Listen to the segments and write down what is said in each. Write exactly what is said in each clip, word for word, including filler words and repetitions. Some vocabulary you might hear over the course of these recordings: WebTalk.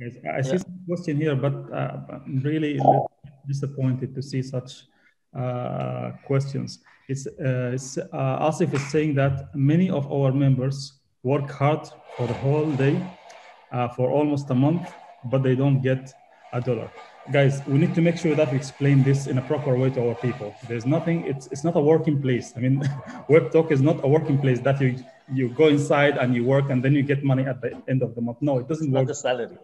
Yes, I yeah. see some question here, but uh, I'm really disappointed to see such uh, questions. It's, uh, it's uh, Asif is saying that many of our members work hard for the whole day, uh, for almost a month, but they don't get a dollar. Guys, we need to make sure that we explain this in a proper way to our people. There's nothing, it's, it's not a working place. I mean, WebTalk is not a working place that you, you go inside and you work and then you get money at the end of the month. No, it doesn't work. Not a salary.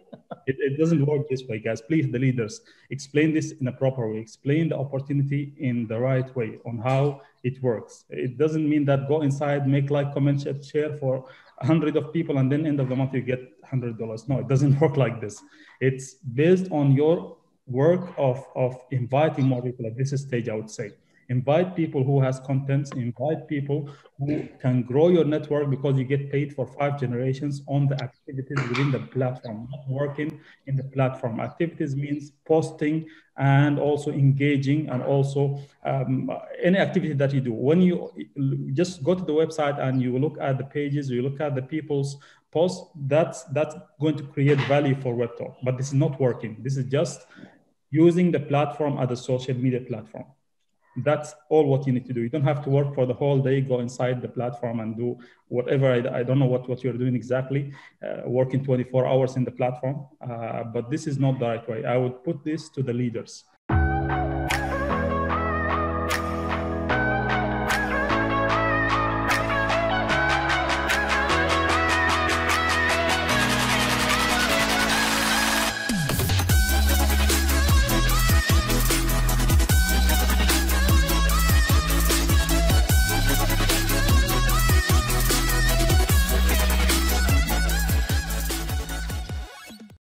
it, it doesn't work this way, guys. Please, the leaders, explain this in a proper way. Explain the opportunity in the right way on how it works. It doesn't mean that go inside, make like, comment, share for hundred of people and then end of the month you get one hundred dollars. No, it doesn't work like this. It's based on your work of, of inviting more people at this stage, I would say. Invite people who has contents, invite people who can grow your network because you get paid for five generations on the activities within the platform, not working in the platform. Activities means posting and also engaging and also um, any activity that you do. When you just go to the website and you look at the pages, you look at the people's posts, that's, that's going to create value for WebTalk, but this is not working. This is just using the platform as a social media platform. That's all what you need to do. You don't have to work for the whole day, go inside the platform and do whatever. I, I don't know what, what you're doing exactly, uh, working twenty-four hours in the platform, uh, but this is not the right way. I would put this to the leaders.